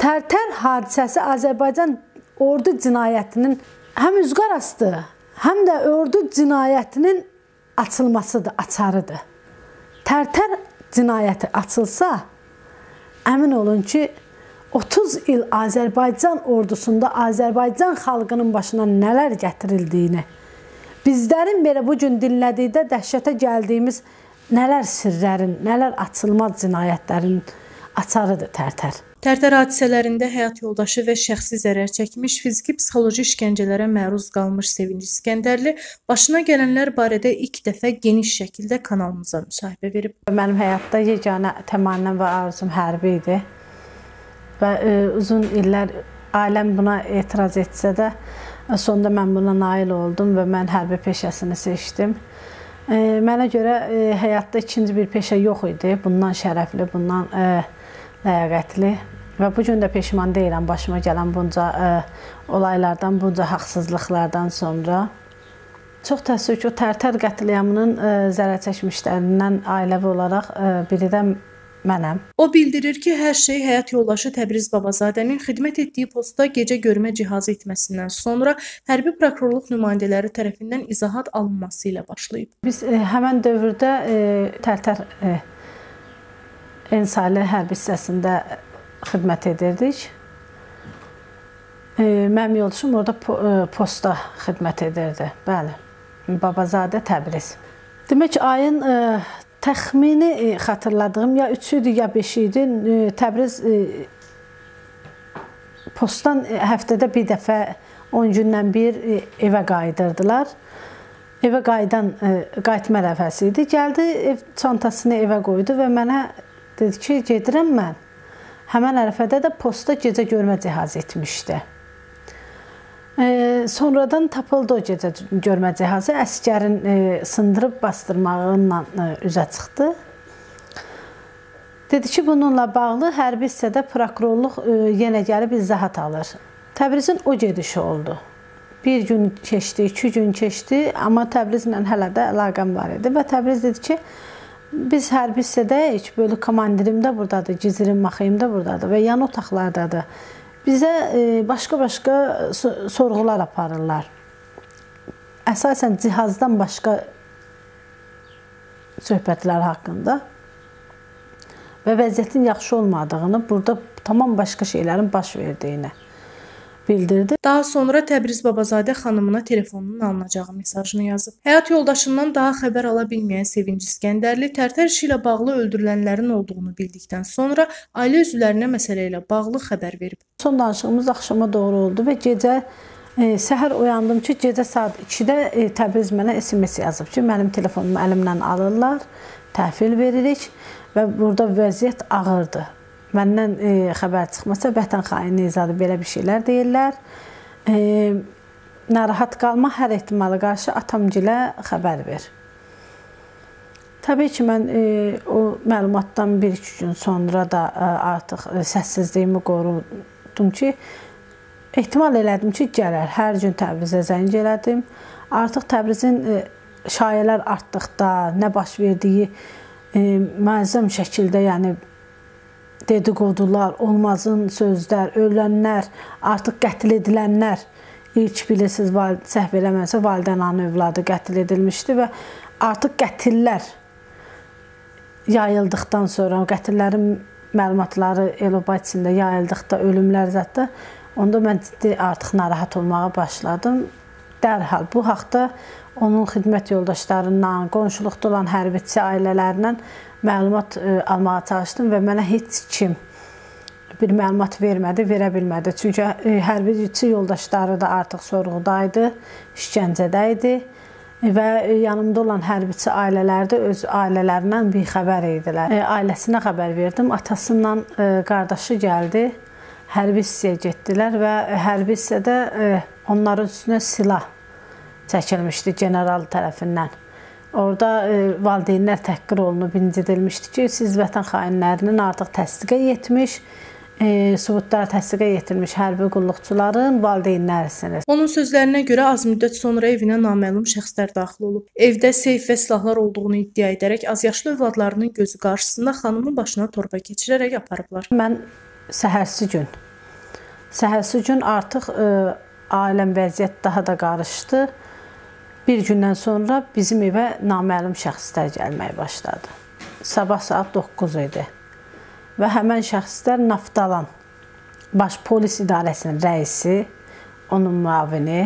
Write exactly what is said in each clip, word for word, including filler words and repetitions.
Tərtər hadisəsi Azərbaycan ordu cinayətinin həm üzqarası, həm də ordu cinayətinin açılmasıdır, açarıdır. Tərtər cinayəti açılsa, əmin olun ki, otuz il Azərbaycan ordusunda Azərbaycan xalqının başına nələr gətirildiyini, bizlərin belə bu gün dinlədikdə dəhşətə gəldiyimiz nələr sirlərin, nələr açılmaz cinayətlərin açarıdır Tərtər. Tərtər hadisələrində həyat yoldaşı və şəxsi zərər çəkmiş, fiziki-psixoloji işgəncələrə məruz qalmış Sevinci İskenderli başına gələnlər barədə ilk dəfə geniş şəkildə kanalımıza müsahibə verib. Mənim həyatda yeganə təmannim və arzum hərbi idi və e, uzun illər ailəm buna etiraz etsə də, sonda mən buna nail oldum və mən hərbi peşəsini seçdim. E, mənə görə e, həyatda ikinci bir peşə yox idi, bundan şərəfli, bundan e, ləyaqətli. Və bu gün də peşman deyiləm başıma gələn bunca e, olaylardan, bunca haqsızlıqlardan sonra. Çox təəssüf ki, o Tərtər qətliamının e, zərər çəkmişlərindən ailəvi olaraq e, biri də mənəm. O bildirir ki, hər şey həyat yoldaşı Təbriz Babazadənin xidmət etdiyi postda gecə görmə cihazı itməsindən sonra hərbi prokurorluq nümayəndələri tərəfindən izahat alınması ilə başlayıb. Biz e, həmən dövrdə e, Tərtər e, Ensali hərbi hissəsində xidmət edirdik. Mənim yoldaşım orada posta xidmət edirdi. Bəli, Babazadə Təbriz. Demək ki, ayın təxmini xatırladığım ya üçü idi, ya beş idi. Təbriz postdan həftədə bir dəfə on gündən bir evə qayıdırdılar. Evə qayıdan qayıtma rəfəsi idi. Gəldi, ev çantasını evə qoydu və mənə dedi ki, gedirəm mən. Həmən ərəfədə də posta gecə görmə cihazı etmişdi. E, sonradan tapıldı o gecə görmə cihazı. Əskərin e, sındırıb bastırmağınla e, üzə çıxdı. Dedi ki, bununla bağlı hərbi hissədə prokurorluq e, yenə gəlib izahat alır. Təbrizin o gedişi oldu. Bir gün keçdi, iki gün keçdi, amma Təbrizlə hələ də əlaqəm var idi və Təbriz dedi ki, biz hərbi hissədəyik, bölük komandirim də buradadır, gizirim, maxeyim də buradadır və yan otaqlardadır. Bizə başqa-başqa sorğular aparırlar. Əsasən cihazdan başqa söhbətlər haqqında və vəziyyətin yaxşı olmadığını, burada tamam başqa şeylərin baş verdiyini bildirdi. Daha sonra Təbriz Babazadə xanımına telefonunun alınacağı mesajını yazıb. Həyat yoldaşından daha xəbər ala bilməyən Sevinci İskenderli Tərtər işi ilə bağlı öldürülənlərin olduğunu bildikdən sonra ailə üzvlərinə məsələ ilə bağlı xəbər verib. Son danışığımız axşama doğru oldu və gecə e, səhər oyandım ki, gecə saat ikidə e, Təbriz mənə S M S yazıb ki, mənim telefonumu əlimlə alırlar, təhvil veririk və burada vəziyyət ağırdır. Məndən e, xəbər çıxmasa vətən xaini izadı belə bir şeylər deyirlər. E, narahat qalma, hər ehtimala qarşı atamgilə xəbər ver. Təbii ki, mən e, o məlumatdan bir-iki gün sonra da e, artıq e, səssizliyimi qorudum ki, ehtimal elədim ki, gələr. Hər gün Təbrizə zəng elədim. Artıq Təbrizin e, şayələr artdıqda, nə baş verdiyi e, müəzzəm şəkildə, yəni dedikodular, olmazın sözlər, ölənlər, artıq qətl edilənlər, ilk bilirsiniz, səhv eləməsə, valideynanın övladı qətl edilmişdi və artıq qətillər yayıldıqdan sonra, qətillərin məlumatları el-oba içində yayıldıqda, ölümlər zətdə, onda mən ciddi artıq narahat olmağa başladım. Dərhal bu haqda onun xidmət yoldaşlarından, qonşuluqda olan hərbiçi ailələrindən məlumat e, almağa çalışdım və mənə heç kim bir məlumat vermədi, verə bilmədi. Çünki e, hərbiçi yoldaşları da artıq sorğudaydı, işgəncədəydi və e, yanımda olan hərbiçi ailələr də öz ailələrindən bir xəbər idilər. E, ailəsinə xəbər verdim, atasından e, qardaşı gəldi, hərbi hissəyə getdilər və hərbi hissədə e, onların üstünə silah çəkilmişdi general tərəfindən. Orada e, valideynlər təhqir olunub, incədilmişdi ki, siz vətən xainlərinin artıq təsdiqə yetmiş, e, sübutlar təsdiqə yetirmiş hərbi qulluqçuların valideynlərisiniz. Onun sözlərinə görə az müddət sonra evinə naməlum şəxslər daxil olub. Evdə seyf və silahlar olduğunu iddia edərək azyaşlı övladlarının gözü qarşısında xanımın başına torba keçirərək aparıblar. Mən səhərsi gün Səhərsi gün artıq e, ailəm vəziyyət daha da qarışdı. Bir gündən sonra bizim evə naməlum şəxslər gəlməyə başladı. Sabah saat doqquz idi və həmən şəxslər Naftalan Baş Polis İdarəsinin rəisi, onun müavini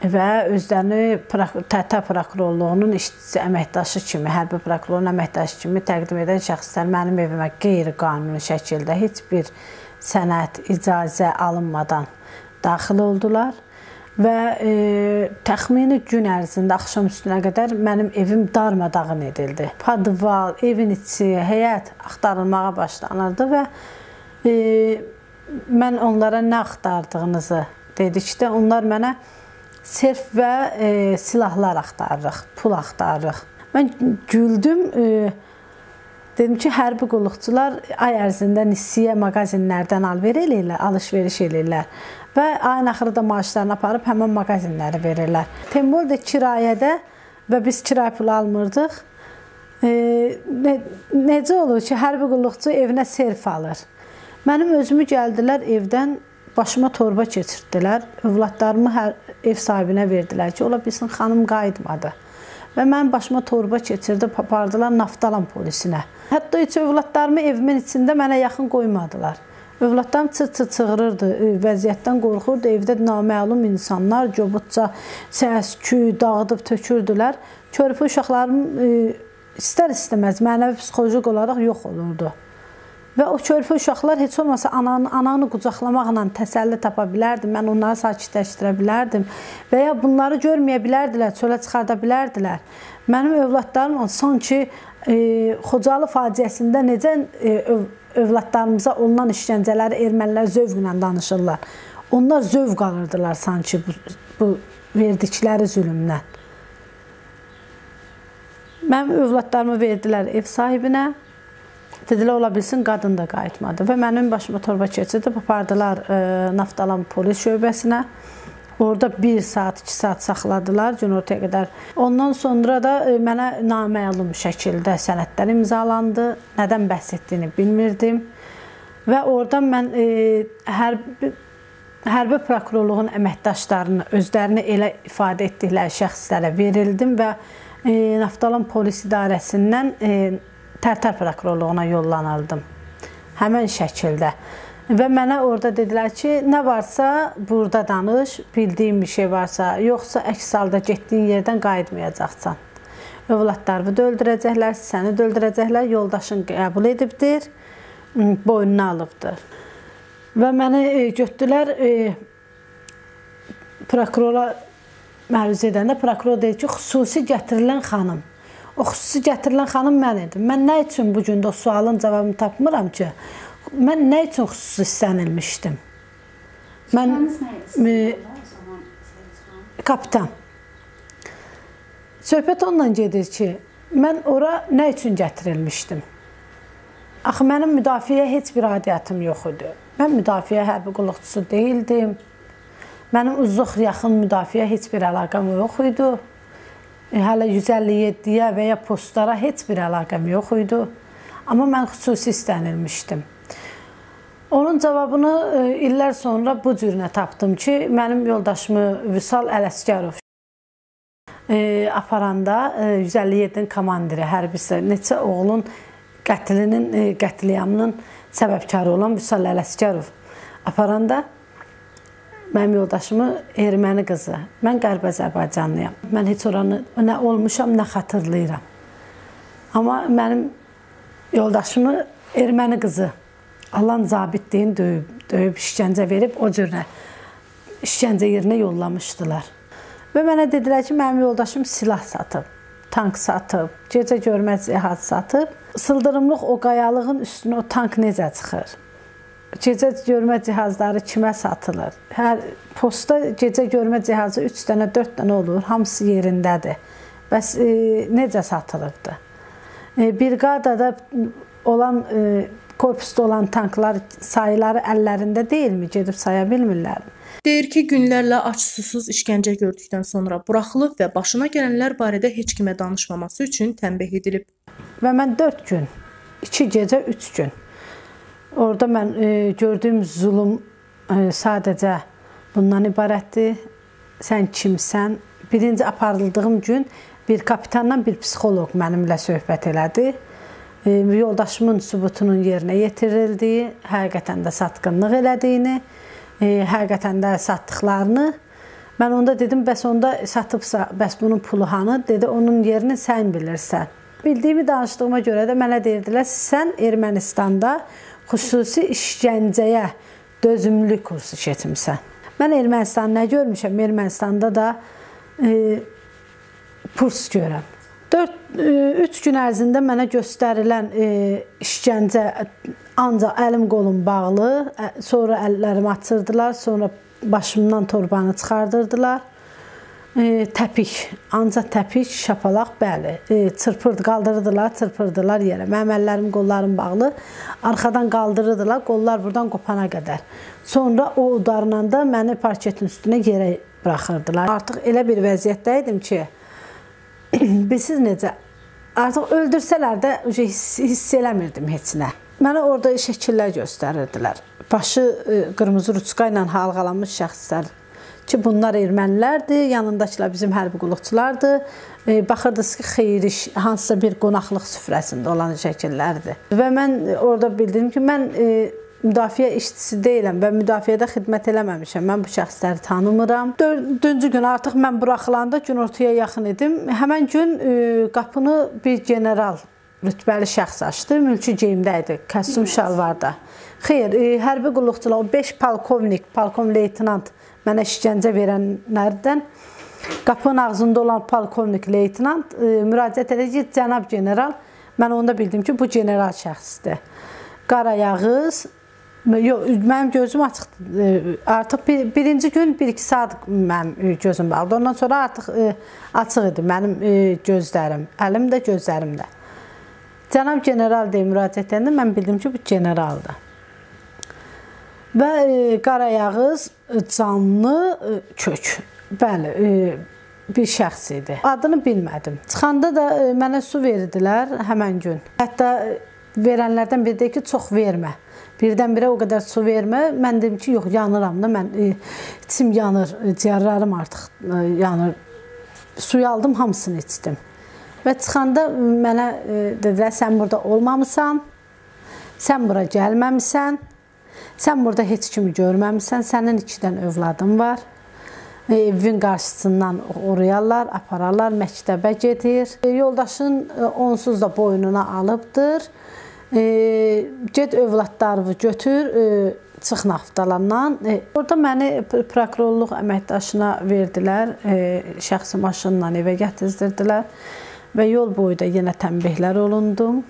və özlərini Tərtər prokurorluğunun işçisi əməkdaşı kimi, hərbi prokurorun əməkdaşı kimi təqdim edən şəxslər mənim evimə qeyri-qanuni şəkildə heç bir sənəd, icazə alınmadan daxil oldular və e, təxmini gün ərzində axşam üstünə qədər mənim evim darmadağın edildi. Podval, evin içi, həyət axtarılmağa başlanırdı və e, mən onlara nə axtardığınızı dedikdə onlar mənə serf və e, silahlar axtarırıq, pul axtarırıq. Mən güldüm. E, Dedim ki, hərbi qulluqçular ay ərzində nisiyə mağazinlərdən alış-veriş eləyirlər və ayın axırı da maaşlarını aparıb həmən mağazinləri verirlər. Temur da kirayədə və biz kirayə pulu almırdıq. E, ne, necə olur ki, hərbi qulluqçu evinə serf alır. Mənim özümü gəldilər evdən, başıma torba keçirdilər. Övladlarımı hər ev sahibinə verdilər ki, ola bilsin xanım qayıtmadı. Və mənim başıma torba keçirdi, apardılar Naftalan polisinə. Hətta heç övladlarımı evimin içində mənə yaxın qoymadılar. Övladlarım çır-çır çığırırdı, vəziyyətdən qorxurdu. Evdə naməlum insanlar göbutca səs-küy dağıdıb tökürdülər. Körpə uşaqlarım istər-istəməz mənəvi psixolojik olaraq yox olurdu. Və o körpə uşaqlar heç olmasa ananı, ananı qucaqlamaqla təsəlli tapa bilərdim, mən onları sakitləşdirə bilərdim və ya bunları görməyə bilərdilər, çölə çıxarda bilərdilər. Mənim övladlarım sanki e, Xocalı faciəsində necə e, öv, övladlarımıza olunan işgəncələri ermənilər zövqlə danışırlar. Onlar zövq alırdılar sanki bu, bu verdikləri zülümdən. Mənim övladlarımı verdilər ev sahibinə. Dedilər, ola bilsin, qadın da qayıtmadı və mənim başıma torba keçirdib, apardılar e, Naftalan polis şöbəsinə. Orada bir saat, iki saat saxladılar gün ortaya qədər. Ondan sonra da e, mənə naməlum şəkildə sənədlər imzalandı. Nədən bəhs etdiyini bilmirdim. Və oradan mən e, hərbi, hərbi prokurorluğun əməkdaşlarını, özlərini elə ifadə etdikləri şəxslərə verildim və e, Naftalan polis idarəsindən e, Tərtər prokurorluğuna yollanıldım həmən şəkildə və mənə orada dedilər ki, nə varsa burada danış, bildiyin bir şey varsa, yoxsa əks halda getdiyin yerdən qayıtmayacaqsan. Övladlarını da öldürəcəklər, səni də öldürəcəklər, yoldaşın qəbul edibdir, boynuna alıbdır. Və məni götürdülər, e, prokurora məruz edəndə prokuror deyir ki, xüsusi gətirilən xanım. O xüsusi gətirilən xanım mən idim. Mən nə üçün bugün də o sualın cavabını tapmıram ki, mən nə üçün xüsusi istənilmişdim? Mən e, kapitan. Söhbət onunla gedir ki, mən ora nə üçün gətirilmişdim? Axı mənim müdafiəyə heç bir aidiyyatım yox idi. Mən müdafiə hərbi qulluqçusu deyildim. Mənim uzuq yaxın müdafiəyə heç bir əlaqəm yox idi. Hələ yüz əlli yeddiyə və ya postlara heç bir əlaqəm yox idi. Amma mən xüsusi istənilmişdim. Onun cavabını illər sonra bu cürünə tapdım ki, mənim yoldaşımı Vüsal Ələsgərov e, aparanda yüz əlli yeddinin komandiri, hərbisi, neçə oğlun qətlinin, e, qətliamının səbəbkarı olan Vüsal Ələsgərov aparanda mənim yoldaşımı erməni qızı. Mən Qərb Azərbaycanlıyam. Mən heç oranı nə olmuşam, nə xatırlayıram. Amma mənim yoldaşımı erməni qızı Allahın zabitliyin döyüb, döyüb işgəncə verib o cürə işgəncə yerinə yollamışdılar. Və mənə dedilər ki, mənim yoldaşım silah satıb, tank satıb, gecə görməz cihaz satıb. Sıldırımlıq o qayalığın üstünə o tank necə çıxır? Gecə görmə cihazları kimə satılır? Hər postda gecə görmə cihazı üç dənə, dörd dənə olur, hamısı yerindədir. Bəs e, necə satılıbdı? E, briqadada olan, e, korpusda olan tanklar sayıları əllərində deyilmi? Gedib saya bilmirlər. Deyir ki, günlərlə aç-susuz işgəncə gördükdən sonra buraxılıb və başına gələnlər barədə heç kimə danışmaması üçün tənbih edilib. Və mən dörd gün, iki gecə, üç gün orada mən e, gördüyüm zulüm e, sadəcə bundan ibarətdir. Sən kimsən? Birinci aparıldığım gün bir kapitandan bir psixoloq mənimlə söhbət elədi. Yoldaşımın sübutunun yerinə yetirildiyi, həqiqətən də satqınlıq elədiyini, həqiqətən də satdıqlarını. Mən onda dedim, bəs onda satıbsa, bəs bunun pulu hanı? Dedi, onun yerini sən bilirsən. Bildiyimi danışdığıma görə də mənə deyirdilər, sən Ermənistanda xüsusi işgəncəyə dözümlü kursu keçmişsən. Mən Ermənistanı nə görmüşəm? Ermənistanda da e, purs görəm. dörd üç gün ərzində mənə göstərilən e, işgəncə ancaq əlim qolum bağlı, sonra əllərimi açırdılar, sonra başımdan torbanı çıxardırdılar. E, təpik, ancaq təpik, şapalaq, bəli. E, çırpırdı, qaldırırdılar, çırpırdılar yerə. Mənim əllərim, qollarım bağlı. Arxadan qaldırırdılar, qollar buradan qopana qədər. Sonra o udarla da məni parketin üstünə yerə bıraxırdılar. Artıq elə bir vəziyyətdə idim ki, bilsiz necə, artıq öldürsələr də hiss, hiss eləmirdim heç nə. Mənə orada şəkillər göstərirdilər. Başı e, qırmızı ruçka ilə halqalanmış şəxslər. Ki bunlar ermənilərdir, yanındakılar bizim hərbi qulluqçulardır. E, Baxırdınız ki, xeyri, hansısa bir qonaqlıq süfrəsində olan şəkillərdir. Və mən orada bildim ki, mən e, müdafiə işçisi deyiləm və müdafiədə xidmət eləməmişəm. Mən bu şəxsləri tanımıram. Dördüncü gün artıq mən buraxılanda günortaya yaxın idim. Həmən gün e, qapını bir general rütbəli şəxs açdı, mülki geyimdə idi, kostyum şalvarda. Xeyr, e, hərbi qulluqçular, o beş polkovnik, polkovnik-leytenant mənə işgəncə verənlərdən qapının ağzında olan polkovnik leytenant e, müraciət edəcək, cənab general. Mən onda bildim ki, bu general şəxsdir. Qarayağız, yox, mənim gözüm açıqdır. Artıq bir, birinci gün bir iki saat mənim gözüm bağlıdır. Ondan sonra artıq e, açıq idi mənim e, gözlərim, əlim də, gözlərim də. Cənab general deyə müraciət edəndə mən bildim ki, bu generaldır. Və e, Qarayağız canlı e, kök, bəli, e, bir şəxs idi. Adını bilmədim. Çıxanda da e, mənə su verdilər həmən gün. Hətta e, verənlərdən biri deyir ki, çox vermə. Birdən-birə o qədər su vermə. Mən dedim ki, yox, yanıram da, mən e, içim yanır, e, ciyarlarım artıq e, yanır. Suyu aldım, hamısını içdim. Və çıxanda mənə e, dedilər, sən burada olmamısan, sən bura gəlməmisən, sən burada heç kimi görməmişsən, sənin iki dən övladın var. E, evin qarşısından uğrayarlar, apararlar, məktəbə gedir. E, yoldaşın e, onsuz da boynuna alıbdır. E, get övladlarını götür, e, çıx naftalandan. E, orada məni prokurorluq əməkdaşına verdilər, e, şəxsi maşınla evə gətirdirdilər və yol boyu da yenə tənbihlər olundum.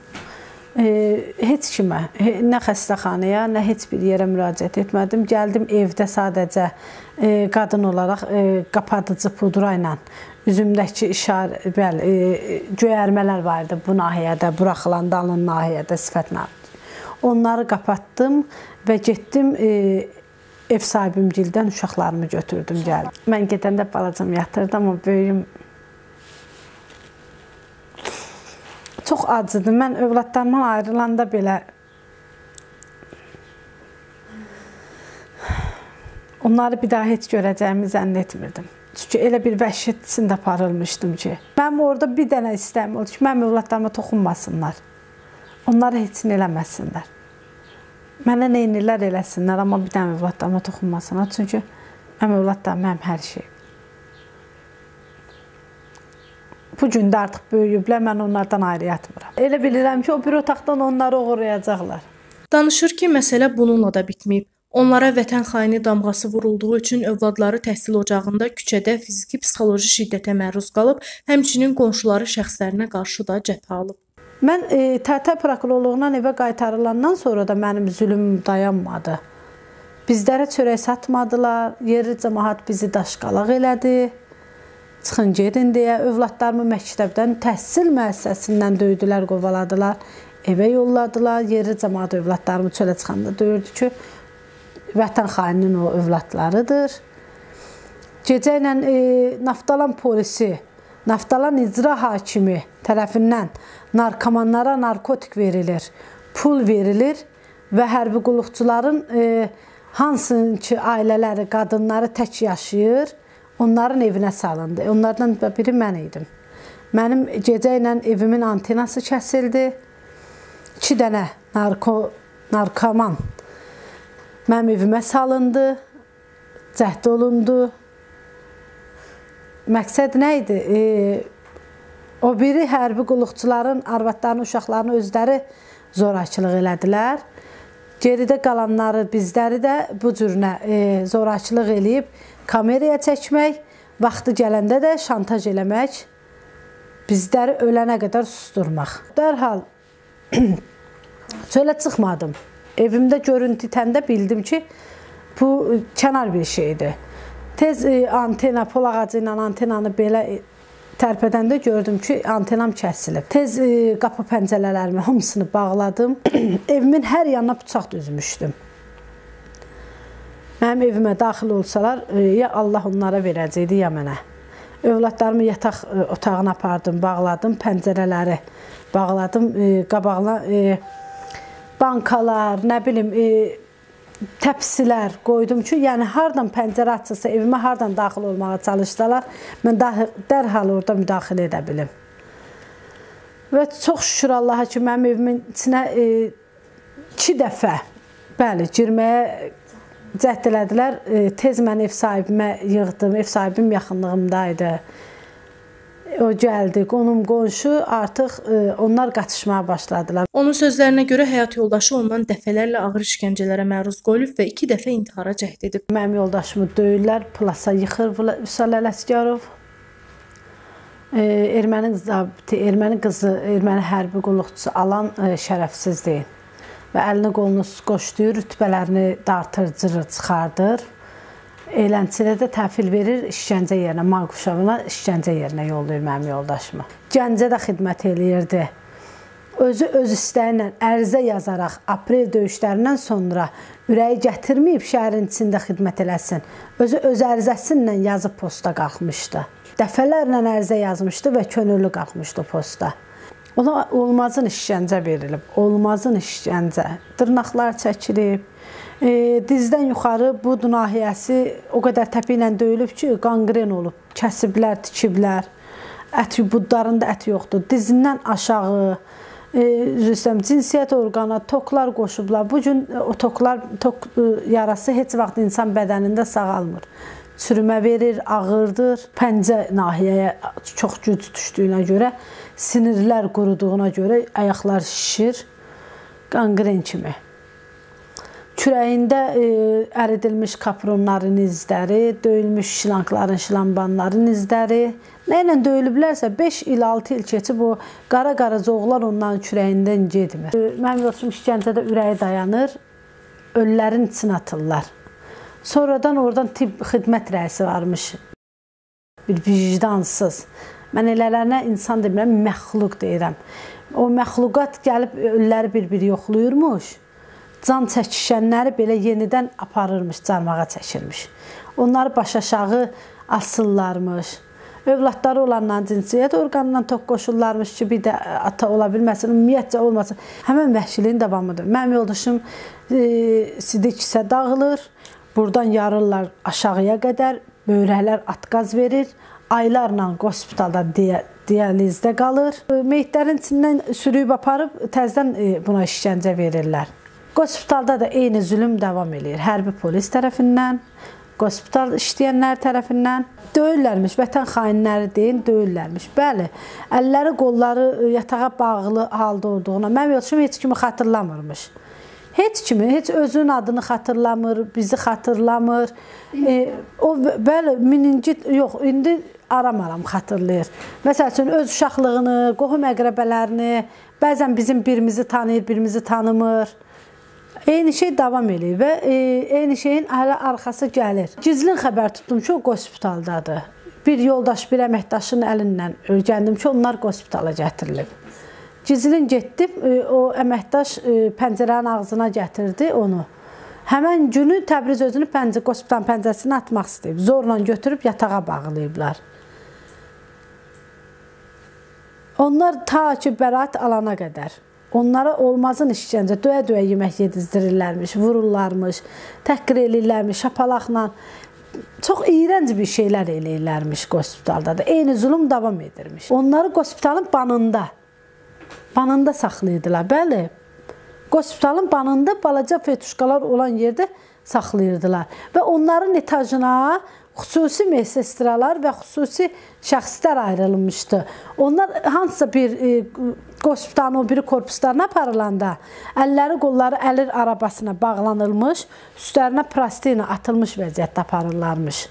Heç kimə, nə xəstəxanaya, nə heç bir yerə müraciət etmədim. Gəldim evdə sadəcə qadın olaraq qapadıcı pudra ilə üzümdəki işar, bəli, göyərmələr var idi bu nahiyədə, buraxılanda alın nahiyədə sifətlə. Onları qapatdım və getdim ev sahibimgildən uşaqlarımı götürdüm, gəldim. Mən gedəndə balacam yatırdı, amma böyüyüm çox acıdır. Mən övladlarımdan ayrılanda belə onları bir daha heç görəcəyimi zənn etmirdim. Çünki elə bir vəhşət içində aparılmışdım ki. Mənim orada bir dənə istəyim oldu ki, mənim övladlarıma toxunmasınlar. Onlara heç nə eləməsinlər. Mənə neynirlər eləsinlər, amma bir dənə övladlarıma toxunmasınlar. Çünki mənim övladlarım mənim hər şeyim. Bu gün də artıq böyüyüblər, mən onlardan ayrı yatmıram. Elə bilirəm ki, o bir otaqdan onları uğrayacaqlar. Danışır ki, məsələ bununla da bitməyib. Onlara vətən xaini damğası vurulduğu üçün övladları təhsil ocağında küçədə fiziki, psixoloji şiddətə məruz qalıb, həmçinin qonşuları şəxslərinə qarşı da cəbhə alıb. Mən e, Tərtər prokurorluğundan evə qaytarılandan sonra da mənim zülmüm dayanmadı. Bizlərə çörək satmadılar, yerli cəmaət bizi daşqalaq elədi. Çıxın gedin deyə övladlarımı məktəbdən, təhsil müəssisəsindən döydülər, qovaladılar, evə yolladılar. Yerli cəmaət övladlarımı çölə çıxanda döyürdü ki, vətən xaininin o övladlarıdır. Gecə ilə e, Naftalan polisi, Naftalan icra hakimi tərəfindən narkomanlara narkotik verilir, pul verilir və hərbi qulluqçuların e, hansının ki ailələri, qadınları tək yaşayır, onların evinə salındı. Onlardan biri mən idim. Mənim gecə ilə evimin antenası kəsildi. İki dənə narko, narkoman mənim evimə salındı, cəhd olundu. Məqsəd nə idi? E, o biri hərbi qulluqçuların arvadlarını, uşaqlarını özləri zorakılıq elədilər. Geridə qalanları, bizləri də bu cürünə e, zorakılıq eləyib kameraya çəkmək, vaxtı gələndə də şantaj eləmək, bizləri ölənə qədər susturmaq. Dərhal çölə çıxmadım. Evimdə görüntü itəndə bildim ki, bu kənar bir şeydir. Tez antena, pol ağacı ilə antenanı belə tərpədəndə gördüm ki, antenam kəsilib. Tez qapı pəncələlərimi hamısını bağladım. Evimin hər yanına bıçaq düzmüşdüm. Mənim evimə daxil olsalar, ya Allah onlara verəcəkdi, ya mənə. Övladlarımı yataq otağına apardım, bağladım, pəncərələri bağladım, qabağına bankalar, nə bilim, təpsilər qoydum ki, yəni hardan pəncərə açılsa, evimə hardan daxil olmağa çalışsalar, mən dərhal orada müdaxilə edə bilim. Və çox şükür Allaha ki, mənim evimin içinə e, iki dəfə, bəli, girməyə cəhd elədilər. E, tez mən ev sahibimə yığdım, ev sahibim yaxınlığımdaydı. O gəldi, qonum, qonşu, artıq e, onlar qaçışmağa başladılar. Onun sözlərinə görə həyat yoldaşı ondan dəfələrlə ağır işgəncələrə məruz qoyulub və iki dəfə intihara cəhd edib. Mənim yoldaşımı döyürlər, plasa yıxır Vüsal Ələsgərov. E, erməni, zabiti, erməni qızı, erməni hərbi qulluqçusu alan e, şərəfsiz deyil. Və əlini qolunu qoşduyur, rütbələrini dartırcırır, çıxardır. Elənçilə də təhvil verir, işgəncə yerinə, Maquşavına işgəncə yerinə yollayır mənim yoldaşımı. Gəncə də xidmət eləyirdi. Özü öz istəyinlə ərizə yazaraq aprel döyüşlərindən sonra ürəyi gətirməyib şəhərin içində xidmət eləsin. Özü öz ərizəsinlə yazıb posta qalxmışdı. Dəfələrlə ərizə yazmışdı və könüllü qalxmışdı posta. Ona olmazın işgəncə verilib, olmazın işgəncə. Dırnaqlar çəkilib. E, dizdən yuxarı bu nahiyəsi o qədər təpi ilə döyülüb ki, qanqren olub, kəsiblər, tikiblər, ət, budlarında ət yoxdur, dizindən aşağı, e, rüsəm, cinsiyyət orqana toklar qoşublar. Bugün o toklar, tok e, yarası heç vaxt insan bədənində sağalmır. Çürümə verir, ağırdır, pəncə nahiyəyə çox güc düşdüyünə görə, sinirlər quruduğuna görə ayaqlar şişir, qanqren kimi. Kürəyində e, əridilmiş kapronların izləri, döyülmüş şilankların, şilambanların izləri. Nə ilə döyülüblərsə beş il, altı il keçib o qara-qara zoğlar onların kürəyindən gedmir. E, mənim yoldaşım işgəncədə ürəyi dayanır, ölülərin içinə atırlar. Sonradan oradan tibb xidmət rəisi varmış, bir vicdansız. Mən elələrinə insan demirəm, məxluq deyirəm. O məxluqat gəlib ölüləri bir-bir yoxluyurmuş. Can çəkişənləri belə yenidən aparırmış, carmağa çəkirmiş. Onları baş aşağı asırlarmış. Övladları olanların cinsiyyət orqanından toq qoşurlarmış ki, bir də ata ola bilməsin, ümumiyyətcə olmasın. Həmən vəhşiliyin davamıdır. Mənim yoldaşım e, sidiksə dağılır, buradan yarırlar aşağıya qədər, böyrəklər atqaz verir, aylarla hospitalda deyə, dializdə qalır. Meyitlərin içindən sürüyüb aparıb, təzdən e, buna işgəncə verirlər. Hospitalda da eyni zülüm davam edir. Hərbi polis tərəfindən, hospital işləyənlər tərəfindən döyürlərmiş, vətən xainləri deyin, döyürlərmiş. Bəli, əlləri, qolları yatağa bağlı halda olduğuna, mənim yoldaşım heç kimi xatırlamırmış. Heç kimi, heç özünün adını xatırlamır, bizi xatırlamır. E, o, bəli, meningit yox, indi aram-aram xatırlayır. Məsəl üçün, öz uşaqlığını, qohum-əqrəbələrini, bəzən bizim birimizi tanıyır, birimizi tanımır. Eyni şey davam edir və eyni şeyin hələ arxası gəlir. Gizlin xəbər tutdum ki, o hospitaldadır. Bir yoldaş, bir əməkdaşın əlindən öyrəndim ki, onlar hospitala gətirilib. Gizlin getdi, o əməkdaş pəncərənin ağzına gətirdi onu. Həmən günü Təbriz özünü hospitalın pəncəsinə atmaq istəyib. Zorla götürüb yatağa bağlayıblar. Onlar ta ki bəraət alana qədər. Onlara olmasın işgəncə, döyə-döyə yemək yedizdirirlərmiş, vururlarmış, təhqir eləyirlərmiş, şapalaqla. Çox iğrənc bir şeylər eləyirlərmiş hospitalda da. Eyni zulüm davam edirmiş. Onları hospitalın banında, banında saxlayırdılar, bəli. Hospitalın banında balaca fetuşkalar olan yerdə saxlayırdılar. Və onların etajına xüsusi mesestralar və xüsusi şəxslər ayrılmışdı. Onlar hansısa bir e, hospitalın o biri korpuslarına aparılanda əlləri, qolları əlir arabasına bağlanılmış, üstlərinə prostina atılmış vəziyyətdə aparırlarmış.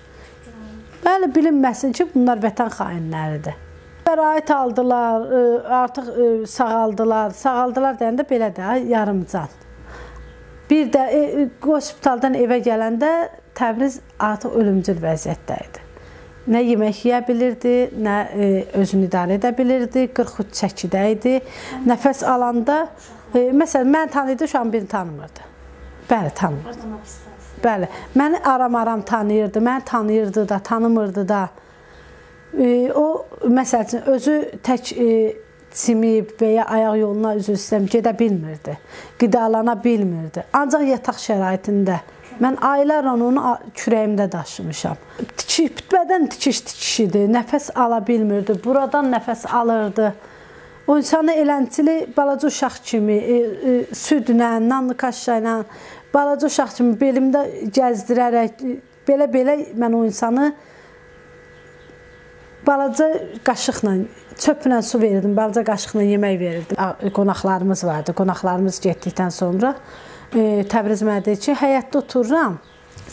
Bəli, bilinməsin ki, bunlar vətən xainləridir. Bəraət aldılar, e, artıq e, sağaldılar. Sağaldılar deyəndə belə də yarımcan. Bir də e, hospitaldan evə gələndə Təbriz artıq ölümcül vəziyyətdə idi. Nə yemək yeyə bilirdi, nə e, özünü idarə edə bilirdi, qırxud çəkidə idi. Nəfəs alanda, e, məsələn, mən tanıydı, şu an birini tanımırdı. Bəli, tanımırdı. Bəli, məni aram-aram tanıyırdı, məni tanıyırdı da, tanımırdı da. E, o, məsəl üçün, özü tək e, simib və ya ayaq yoluna üzr istəyəm, gedə bilmirdi, qidalana bilmirdi. Ancaq yataq şəraitində. Mən aylar onu kürəyimdə daşımışam. Bədən tikiş-tikiş idi, nəfəs ala bilmirdi, buradan nəfəs alırdı. O insanı elənçili balaca uşaq kimi, e, e, südlə, nanlı kaşla ilə, balaca uşaq kimi belimdə gəzdirərək, belə-belə mən o insanı balaca qaşıqla, çöplə su verirdim, balaca qaşıqla yemək verirdim. Qonaqlarımız vardı, qonaqlarımız getdikdən sonra Təbriz mənə deyir ki, həyətdə otururam,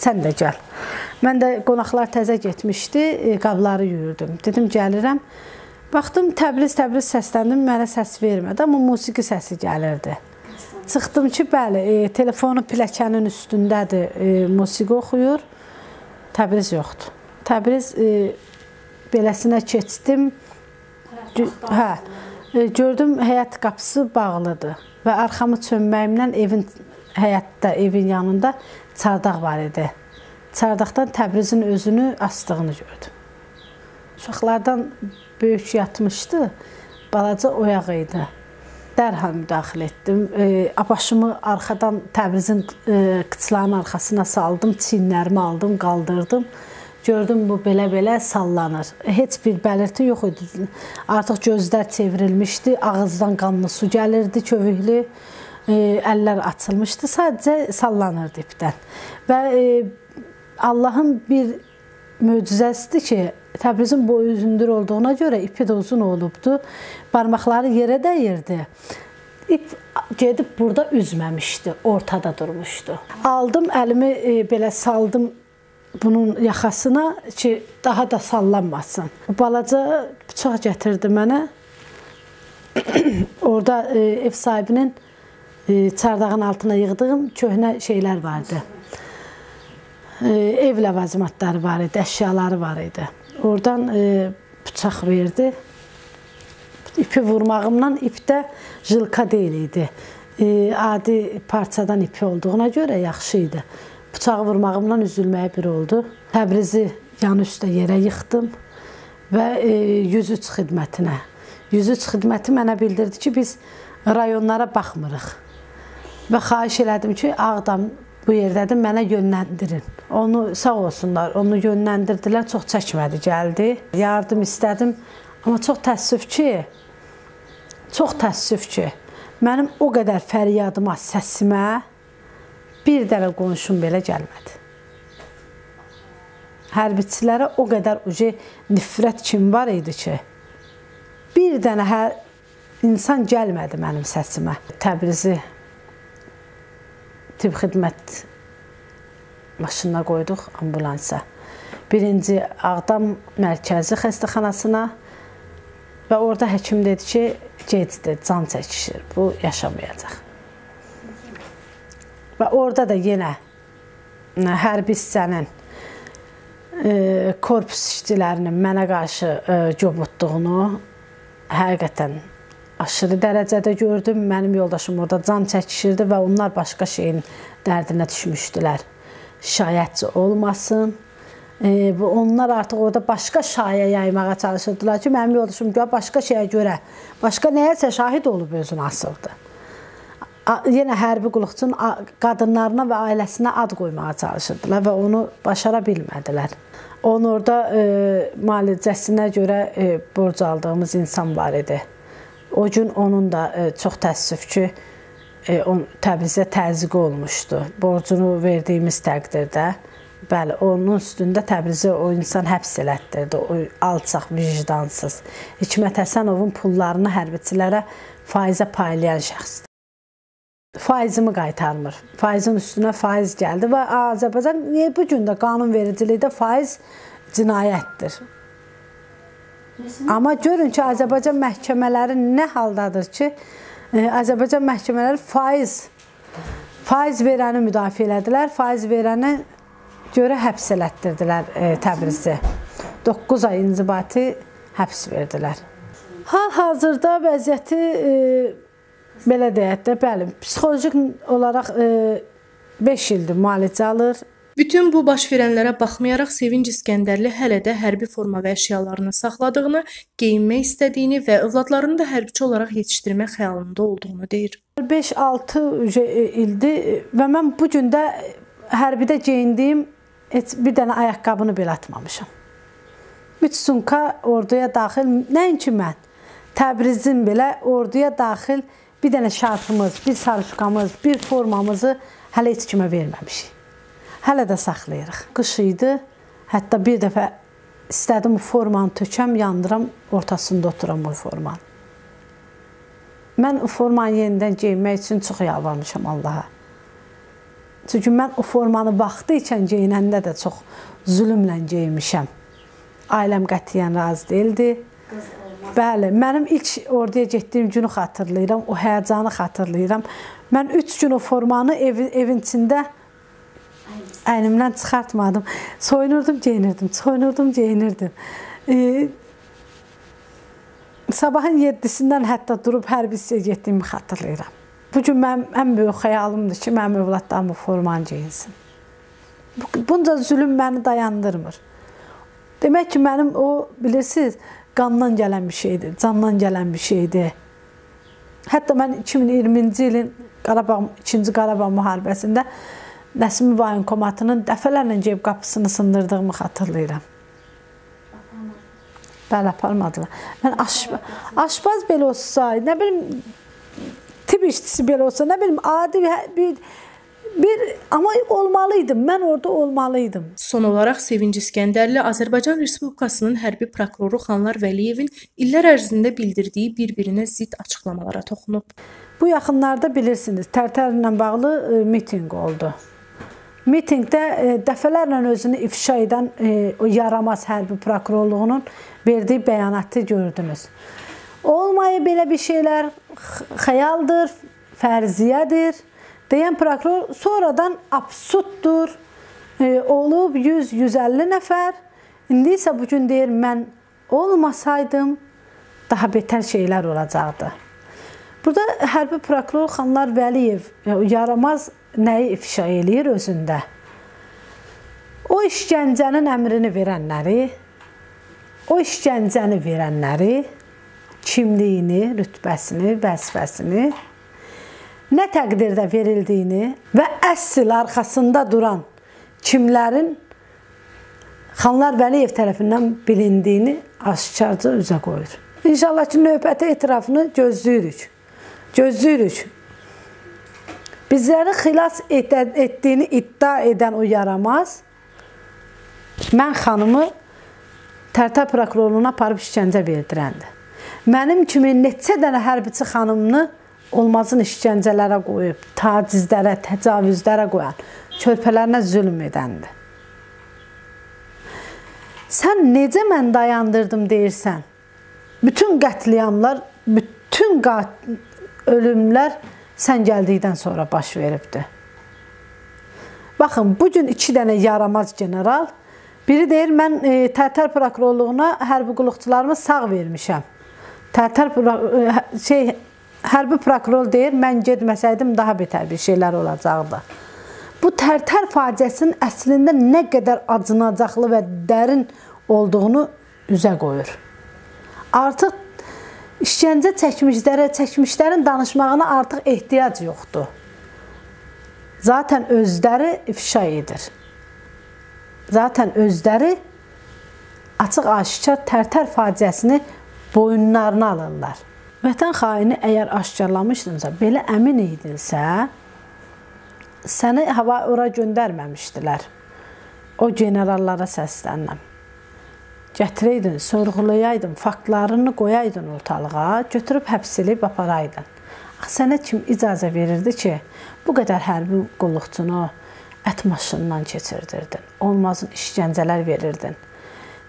sən də gəl. Mən də qonaqlar təzə getmişdi, qabları yuyurdum. Dedim, gəlirəm. Baxdım, Təbriz, Təbriz səsləndim, mənə səs vermədi, amma musiqi səsi gəlirdi. Çıxdım ki, bəli, telefonu pilləkənin üstündədir, musiqi oxuyur, Təbriz yoxdur. Təbriz beləsinə keçdim, hə, gördüm, həyət qapısı bağlıdır və arxamı çönməyimlə evin həyətdə, evin yanında çardaq var idi. Çardaqdan Təbrizin özünü astığını gördüm. Uşaqlardan böyük yatmışdı, balaca oyaq idi. Dərhal müdaxilə etdim, e, başımı arxadan Təbrizin e, qıçlarının arxasına saldım, çiyinlərimi aldım, qaldırdım. Gördüm, bu belə-belə sallanır. Heç bir bəlirti yox idi. Artıq gözlər çevrilmişdi, ağızdan qanlı su gəlirdi, kövüklü. Əllər açılmışdı, sadəcə sallanırdı ipdən. Və e, Allahın bir möcüzəsidir ki, Təbrizin boyu hündür olduğuna görə ipi də uzun olubdu, barmaqları yerə dəyirdi. İp gedib burada üzməmişdi, ortada durmuşdu. Aldım, əlimi e, belə saldım bunun yaxasına ki, daha da sallanmasın. Balaca bıçaq gətirdi mənə, orada e, ev sahibinin çardağın altına yığdığım köhnə şeylər vardı. Ev ləvazimatları var idi, əşyaları var idi. Oradan bıçaq verdi. İpi vurmağımla ipdə jilka deyil idi. Adi parçadan ipi olduğuna görə yaxşı idi. Bıçağı vurmağımla üzülməyə bir oldu. Təbrizi yan üstə yerə yıxdım və yüz üç xidmətinə. yüz üç xidməti mənə bildirdi ki, biz rayonlara baxmırıq. Və xahiş elədim ki, Ağdam bu yerdədir, mənə yönləndirin. Onu sağ olsunlar, onu yönləndirdilər, çox çəkmədi, gəldi. Yardım istədim, amma çox təəssüf ki, çox təəssüf ki, mənim o qədər fəryadıma, səsimə bir dənə qonşum belə gəlmədi. Hərbiçilərə o qədər uca nifrət kimi var idi ki, bir dənə hər insan gəlmədi mənim səsimə. Təbrizi tibb xidmət maşınına qoyduq, ambulansa. Birinci Ağdam Mərkəzi Xəstəxanasına və orada həkim dedi ki, gecdir, can çəkişir, bu yaşamayacaq. Və orada da yenə hərbi hissənin e, korpus işçilərinin mənə qarşı e, göbutduğunu həqiqətən aşırı dərəcədə gördüm, mənim yoldaşım orada can çəkişirdi və onlar başqa şeyin dərdinə düşmüşdülər. Şayətçi olmasın. E, onlar artıq orada başqa şayə yaymağa çalışırdılar ki, mənim yoldaşım başqa şeyə görə, başqa nəyəsə şahid olub özünü asırdı. yenə hərbi qulluqçunun qadınlarına və ailəsinə ad qoymağa çalışırdılar və onu başara bilmədilər. Onun orada e, müalicəsinə görə e, borc aldığımız insan var idi. O gün onun da e, çox təəssüf ki, e, on, Təbrizə təzyiq olmuşdu. Borcunu verdiyimiz təqdirdə, bəli, onun üstündə Təbrizə o insan həbs elətdirdi, o alçaq, vicdansız. Hikmət Həsənovun pullarını hərbiçilərə faizə paylayan şəxsdir. Faizimi qaytarmır. Faizin üstünə faiz gəldi və Azərbaycan bu gün də qanunvericilikdə faiz cinayətdir. Nəsimi? Amma görün ki, Azərbaycan məhkəmələri nə haldadır ki, Azərbaycan məhkəmələri faiz, faiz verəni müdafiə elədilər, faiz verəni görə həbs elətdirdilər e, Təbrizi. doqquz ay inzibati həbs verdilər. Hal-hazırda vəziyyəti e, belə deyək də, bəli, psixolojik olaraq beş ildir müalicə alır. Bütün bu baş verənlərə baxmayaraq Sevinci İskenderli hələ də hərbi forma və əşyalarını saxladığını, geyinmək istədiyini və övladlarını da hərbiçi olaraq yetişdirmək xəyalında olduğunu deyir. beş altı ildir və mən bu gün də hərbidə geyindiyim heç bir dənə ayaqqabını belə atmamışam. Üç sumka orduya daxil, nəinki mən, Təbrizin belə orduya daxil bir dənə şarfımız, bir sarışqamız, bir formamızı hələ heç kimə verməmişik. Hələ də saxlayırıq. Qış idi, hətta bir dəfə istədim formanı tökəm, yandıram, ortasında oturam o formanı. Mən o formanı yenidən geyinmək üçün çox yalvarmışam Allaha. Çünki mən o formanı vaxtı ikən geyinəndə də çox zülümlə geyinmişəm. Ailəm qətiyyən razı deyildi. Bəli, mənim ilk orduya getdiyim günü xatırlayıram, o həyəcanı xatırlayıram. Mən üç gün o formanı ev, evin içində əynimdən çıxartmadım. Soyunurdum, geyinirdim, soyunurdum, geyinirdim. Ee, sabahın yeddisindən hətta durub hərbisiyə getdiyimi xatırlayıram. Bugün mənim ən böyük xəyalımdır ki, mənim övladlarım o formanı geyinsin. Bunca zülüm məni dayandırmır. Demək ki, mənim o, bilirsiniz, qandan gələn bir şeydir, candan gələn bir şeydir. Hətta mən iki min iyirminci ilin Qarabağ, ikinci Qarabağ müharibəsində Nəsimi Bayın komatının dəfələrlə gəlib qapısını sındırdığımı xatırlayıram. Bəli, aparmadılar. Mən aşbaz, aşbaz belə olsa, nə bilim, tibb işçisi belə olsa, nə bilim, adi bir... Bir, ama olmalıydım, mən orada olmalıydım. Son olarak Sevinci İskenderli, Azərbaycan Respublikasının hərbi prokuroru Xanlar Vəliyevin iller ərzində bildirdiyi bir-birinə zidd açıqlamalara toxunub. Bu yaxınlarda bilirsiniz, Tərtər ilə bağlı e, mitinq oldu. Mitingdə e, dəfələrlə özünü ifşa edən e, o yaramaz hərbi prokurorluğunun verdiği bəyanatı gördünüz. Olmayı belə bir şeylər xəyaldır, fərziyyədir. Deyən prokuror sonradan absurddur, e, olub yüz yüz əlli nəfər. İndi isə bugün deyir, mən olmasaydım daha betər şeylər olacaqdı. Burada hərbi prokuror Xanlar Vəliyev yaramaz nəyi ifşa eləyir özündə? O işgəncənin əmrini verənləri, o işgəncəni verənləri, kimliyini, rütbəsini, vəzifəsini, nə təqdirdə verildiyini və əsl arxasında duran kimlərin Xanlar Vəliyev tərəfindən bilindiyini aşkarca üzə qoyur. İnşallah ki, növbəti etirafını gözləyirik. Gözləyirik. Bizləri xilas edən, etdiyini iddia edən o yaramaz, mən xanımı Tərtər prokurorluğuna aparıb işgəncə verdirəndi. Mənim kimi neçə dənə hərbiçi xanımını olmazın işgəncələrə qoyub, tacizlərə, təcavüzlərə qoyan, körpələrinə zülm edəndir. Sən necə mən dayandırdım deyirsən, bütün qətliamlar, bütün qat ölümlər sən gəldikdən sonra baş veribdir. Baxın, bugün iki dənə yaramaz general, biri deyir, mən e, Tərtər prokurorluğuna hərbi qulluqçularımı sağ vermişəm. Tərtər e, şey... Hərbi prokuror deyir, mən getməsəydim daha betər bir şeylər olacaqdı. Bu Tərtər faciəsinin əslində nə qədər acınacaqlı və dərin olduğunu üzə qoyur. Artıq İşgəncə çəkmişlərə, çəkmişlərin danışmağına artıq ehtiyac yoxdur. Zaten özləri ifşa edir. Zaten özləri açıq-aşkar Tərtər faciəsini boyunlarına alırlar. Vətən xaini əgər aşkarlamışdınsa, belə əmin idinsə, səni hava ora göndərməmişdilər. O generallara səslənirəm. Gətirəydin, sorğulayaydın, faktlarını qoyaydın ortalığa, götürüb həbs edib aparaydın. Sənə kim icazə verirdi ki, bu qədər hərbi qulluqçunu ət maşınından keçirdirdin, olmazın işgəncələr verirdin.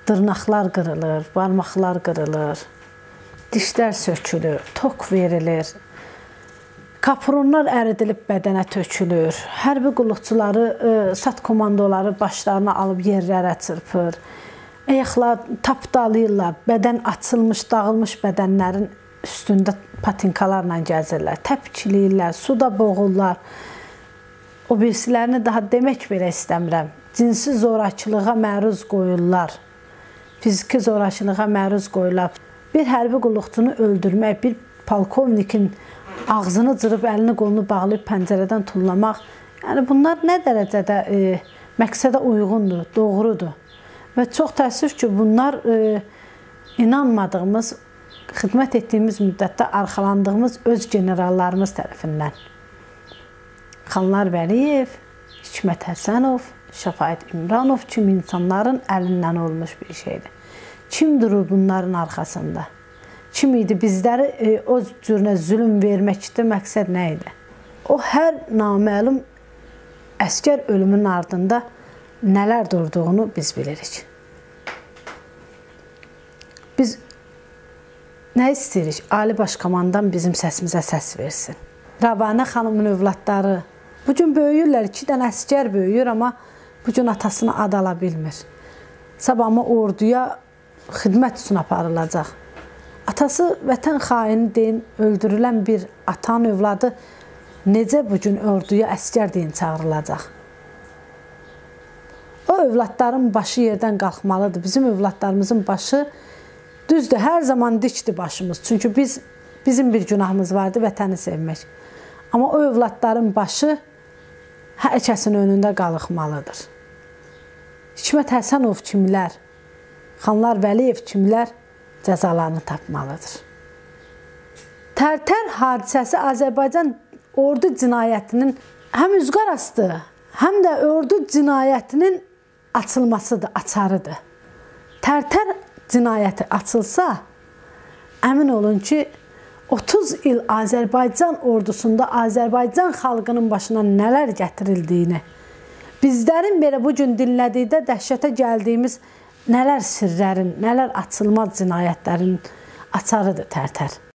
Dırnaqlar qırılır, barmaqlar qırılır, dişlər sökülür, tok verilir, kapronlar əridilib bədənə tökülür, hərbi qulluqçuları, sat komandoları başlarına alıb yerlərə çırpır, ayaqlar tapdalayırlar, bədən açılmış, dağılmış bədənlərin üstündə patinkalarla gəzirlər, təpikiləyirlər, suda boğurlar. O birisilərini daha demək belə istəmirəm. Cinsi zorakılığa məruz qoyurlar, fiziki zorakılığa məruz qoyurlar. Bir hərbi qulluqçunu öldürmək, bir polkovnikin ağzını cırıb, əlini qolunu bağlayıb pəncərədən tullamaq, yəni bunlar nə dərəcədə e, məqsədə uyğundur, doğrudur. Və çox təəssüf ki, bunlar e, inanmadığımız, xidmət etdiyimiz müddətdə arxalandığımız öz generallarımız tərəfindən. Xanlar Vəliyev, Hikmət Həsənov, Şafayət İmranov kimi insanların əlindən olmuş bir şeydir. Kim durur bunların arxasında? Kim idi? Bizləri e, o cürünə zülüm verməkdə məqsəd nə idi? O hər naməlum əskər ölümünün ardında neler durduğunu biz bilirik. Biz ne isteyirik? Ali Başkomandan bizim səsimizə səs versin. Rabanə xanımın övladları bugün böyüyürlər, iki dənə əsgər böyüyür, ama bugün atasını ad ala bilmir. Sabahımı orduya xidmət üçün aparılacaq. Atası vətən xaini deyin, öldürülən bir atan övladı necə bugün orduya əsgər deyin çağırılacaq? O övladların başı yerdən qalxmalıdır. Bizim övladlarımızın başı düzdür, hər zaman dikdir başımız. Çünki biz, bizim bir günahımız vardı, vətəni sevmək. Amma o övladların başı hər kəsin önündə qalxmalıdır. Hikmət Həsənov kimlər, Xanlar Vəliyev kimlər cəzalarını tapmalıdır. Tərtər hadisəsi Azərbaycan ordu cinayətinin həm üzqar astı, həm də ordu cinayətinin açılmasıdır, açarıdır. Tərtər cinayəti açılsa, əmin olun ki, otuz il Azərbaycan ordusunda Azərbaycan xalqının başına nələr gətirildiyini, bizlərin belə bugün dinlədikdə dəhşətə gəldiyimiz nələr sirlərin, nələr açılmaz cinayətlərin açarıdır Tərtər.